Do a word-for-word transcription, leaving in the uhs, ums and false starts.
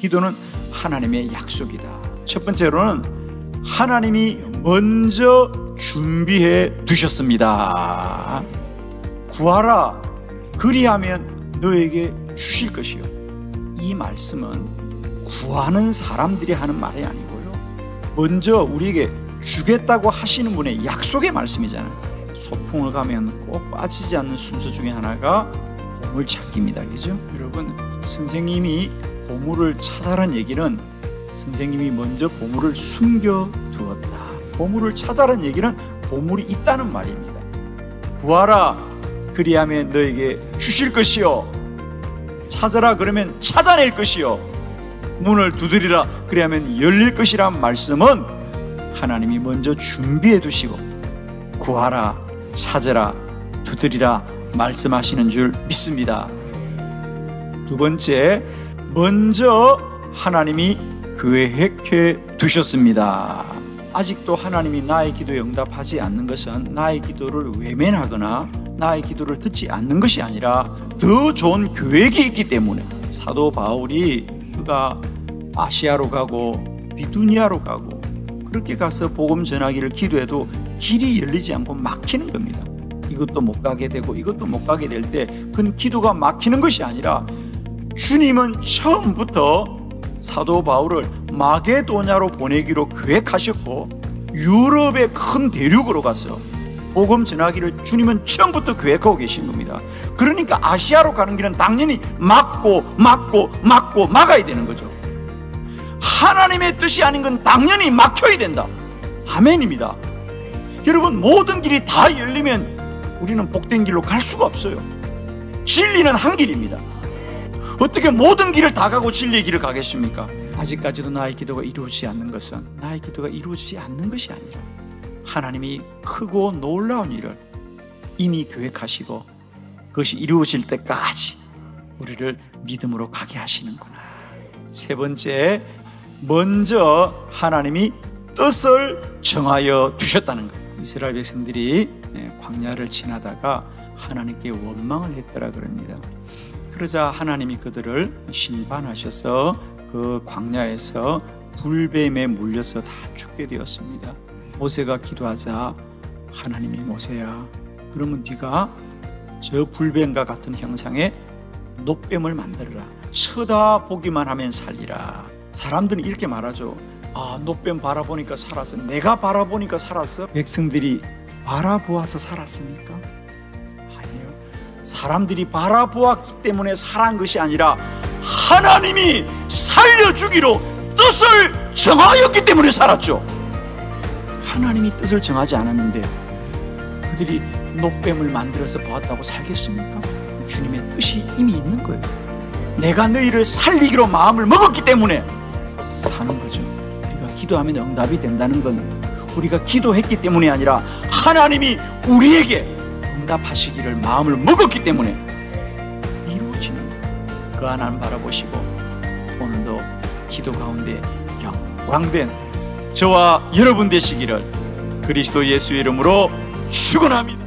기도는 하나님의 약속이다. 첫 번째로는 하나님이 먼저 준비해 두셨습니다. 구하라 그리하면 너에게 주실 것이요. 이 말씀은 구하는 사람들이 하는 말이 아니고요, 먼저 우리에게 주겠다고 하시는 분의 약속의 말씀이잖아요. 소풍을 가면 꼭 빠지지 않는 순서 중에 하나가 보물찾기입니다. 그죠? 여러분, 선생님이 보물을 찾아라는 얘기는 선생님이 먼저 보물을 숨겨두었다, 보물을 찾아라는 얘기는 보물이 있다는 말입니다. 구하라 그리하면 너에게 주실 것이요, 찾아라 그러면 찾아낼 것이요, 문을 두드리라 그리하면 열릴 것이란 말씀은 하나님이 먼저 준비해 두시고 구하라, 찾으라, 두드리라 말씀하시는 줄 믿습니다. 두 번째, 먼저 하나님이 계획해 두셨습니다. 아직도 하나님이 나의 기도에 응답하지 않는 것은 나의 기도를 외면하거나 나의 기도를 듣지 않는 것이 아니라 더 좋은 계획이 있기 때문에, 사도 바울이 그가 아시아로 가고 비두니아로 가고 그렇게 가서 복음 전하기를 기도해도 길이 열리지 않고 막히는 겁니다. 이것도 못 가게 되고 이것도 못 가게 될 때 그건 기도가 막히는 것이 아니라 주님은 처음부터 사도 바울을 마게도냐로 보내기로 계획하셨고 유럽의 큰 대륙으로 가서 복음 전하기를 주님은 처음부터 계획하고 계신 겁니다. 그러니까 아시아로 가는 길은 당연히 막고 막고 막고 막아야 되는 거죠. 하나님의 뜻이 아닌 건 당연히 막혀야 된다. 아멘입니다. 여러분, 모든 길이 다 열리면 우리는 복된 길로 갈 수가 없어요. 진리는 한 길입니다. 어떻게 모든 길을 다 가고 진리의 길을 가겠습니까? 아직까지도 나의 기도가 이루어지지 않는 것은 나의 기도가 이루어지지 않는 것이 아니라 하나님이 크고 놀라운 일을 이미 계획하시고 그것이 이루어질 때까지 우리를 믿음으로 가게 하시는구나. 세 번째, 먼저 하나님이 뜻을 정하여 두셨다는 거예요. 이스라엘 백성들이 광야를 지나다가 하나님께 원망을 했더라 그럽니다. 그러자 하나님이 그들을 심판하셔서 그 광야에서 불뱀에 물려서 다 죽게 되었습니다. 모세가 기도하자 하나님이 모세야, 그러면 네가 저 불뱀과 같은 형상의 녹뱀을 만들어라. 쳐다보기만 하면 살리라. 사람들은 이렇게 말하죠. 아, 녹뱀 바라보니까 살았어. 내가 바라보니까 살았어. 백성들이 바라보아서 살았습니까? 아니요. 사람들이 바라보았기 때문에 살한 것이 아니라 하나님이 살려주기로 뜻을 정하였기 때문에 살았죠. 하나님이 뜻을 정하지 않았는데 그들이 녹뱀을 만들어서 보았다고 살겠습니까? 주님의 뜻이 이미 있는 거예요. 내가 너희를 살리기로 마음을 먹었기 때문에 사는 거죠. 우리가 기도하면 응답이 된다는 건 우리가 기도했기 때문이 아니라 하나님이 우리에게 응답하시기를 마음을 먹었기 때문에 이루어지는 거예요. 그 하나님 바라보시고 오늘도 기도 가운데 영광된 저와 여러분 되시기를 그리스도 예수의 이름으로 축원합니다.